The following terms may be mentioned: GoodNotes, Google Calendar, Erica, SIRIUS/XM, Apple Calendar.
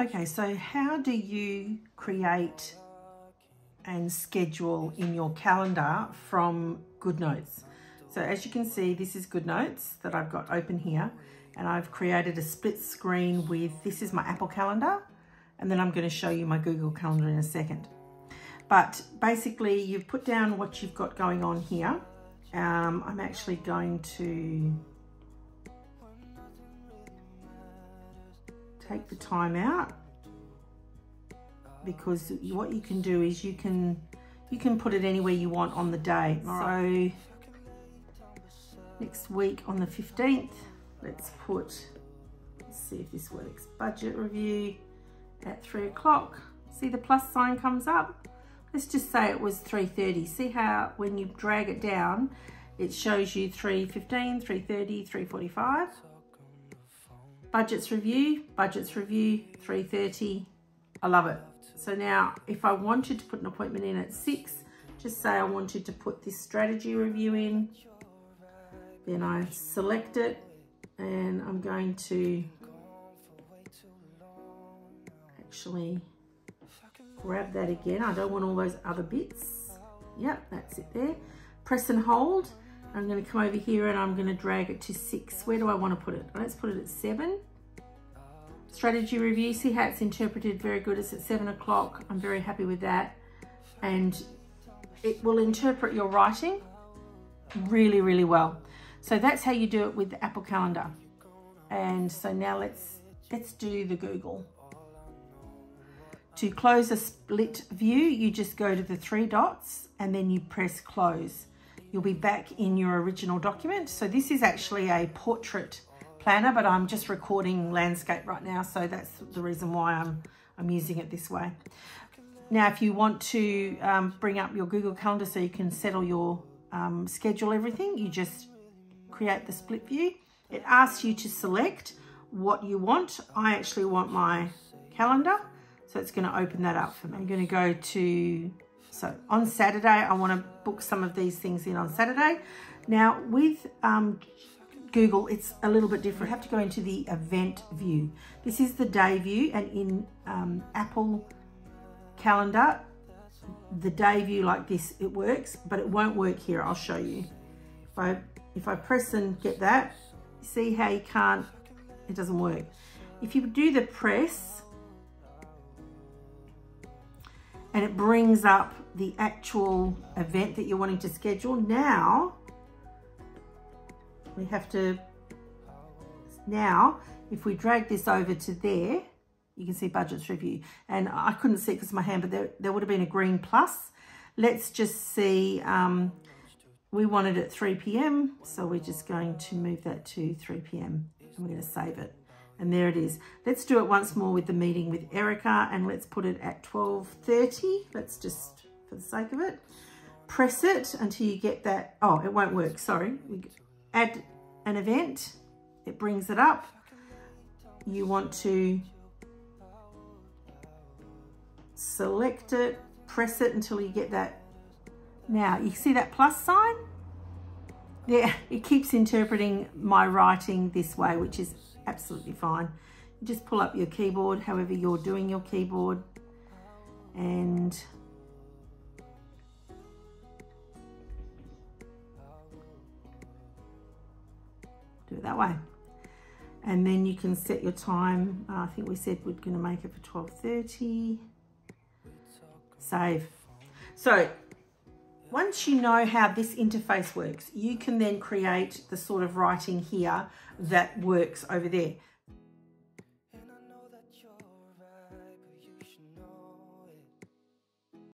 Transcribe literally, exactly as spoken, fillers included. Okay, so how do you create and schedule in your calendar from GoodNotes? So as you can see, this is GoodNotes that I've got open here, and I've created a split screen with, this is my Apple Calendar, and then I'm going to show you my Google Calendar in a second. But basically you've put down what you've got going on here. Um, I'm actually going to take the time out, because what you can do is you can you can put it anywhere you want on the day. So next week on the fifteenth, let's put, let's see if this works, budget review at three o'clock. See the plus sign comes up? Let's just say it was three thirty. See how when you drag it down, it shows you three fifteen, three thirty, three forty-five. Budgets review, budgets review, three thirty. I love it. So now if I wanted to put an appointment in at six, just say I wanted to put this strategy review in, then I select it and I'm going to actually grab that again. I don't want all those other bits. Yep, that's it there. Press and hold. I'm going to come over here and I'm going to drag it to six. Where do I want to put it? Let's put it at seven. Strategy review. See how it's interpreted? Very good. It's at seven o'clock. I'm very happy with that. And it will interpret your writing really, really well. So that's how you do it with the Apple Calendar. And so now let's, let's do the Google. To close a split view, you just go to the three dots and then you press close. You'll be back in your original document. So this is actually a portrait planner, but I'm just recording landscape right now. So that's the reason why I'm, I'm using it this way. Now, if you want to um, bring up your Google Calendar so you can settle your um, schedule, everything, you just create the split view. It asks you to select what you want. I actually want my calendar. So it's going to open that up for me. I'm going to go to, so on Saturday, I want to book some of these things in on Saturday. Now with um, Google, it's a little bit different. You have to go into the event view. This is the day view, and in um, Apple Calendar, the day view like this, it works, but it won't work here. I'll show you. If I, if I press and get that, see how you can't, it doesn't work. If you do the press, and it brings up the actual event that you're wanting to schedule. Now, we have to, now, if we drag this over to there, you can see budgets review. And I couldn't see it because of my hand, but there, there would have been a green plus. Let's just see, um, we want it at three p m So we're just going to move that to three p m and we're going to save it. And there it is. Let's do it once more with the meeting with Erica, and let's put it at twelve thirty. Let's just, for the sake of it, press it until you get that. Oh, it won't work. Sorry. We add an event. It brings it up. You want to select it, press it until you get that. Now, you see that plus sign? Yeah, it keeps interpreting my writing this way, which is absolutely fine. You just pull up your keyboard, however you're doing your keyboard, and do it that way. And then you can set your time. Uh, I think we said we're going to make it for twelve thirty. Save. So once you know how this interface works, you can then create the sort of writing here that works over there.